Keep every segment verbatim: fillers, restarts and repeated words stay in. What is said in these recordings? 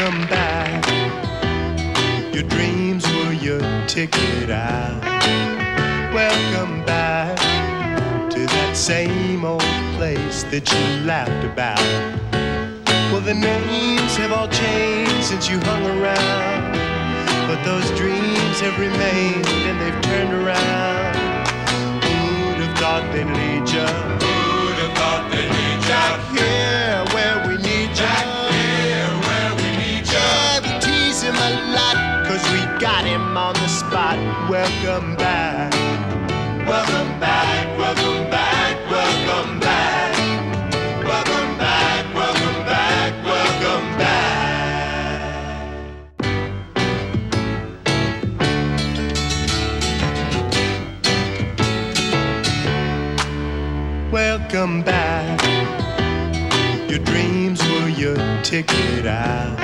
welcome back. Your dreams were your ticket out. Welcome back to that same old place that you laughed about. Well, the names have all changed since you hung around, but those dreams have remained and they've turned around. Who'd have thought they'd need ya? Who'd have thought they'd need ya? Back here where we need ya. Back here where we need ya. Yeah, we tease him a lot, cause we got him on the spot. Welcome back. Welcome back, welcome back, welcome back. Welcome back, welcome back, welcome back. Welcome back. Your dreams were your ticket out.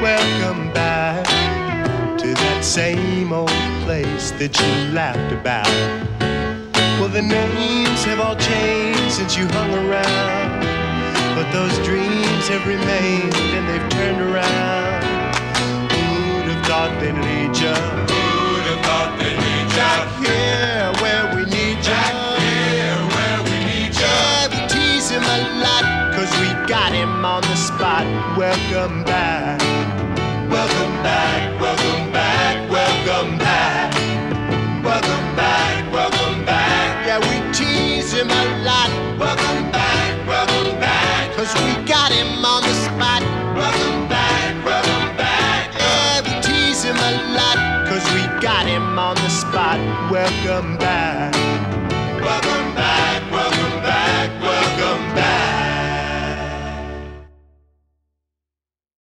Welcome back to that same old place that you laughed about. Well, the names have all changed since you hung around, but those dreams have remained and they've turned around. Who'd have thought they'd need ya? Who'd have thought they'd need ya? Back here where we need ya. Back here where we need ya. Yeah, we tease him a lot, cause we got him on the spot. Welcome back. Welcome back, welcome back, welcome back. Welcome back, welcome back. Yeah, we tease him a lot. Welcome back, welcome back. Cause we got him on the spot. Welcome back, welcome back. Yeah, we tease him a lot. Cause we got him on the spot. Welcome back.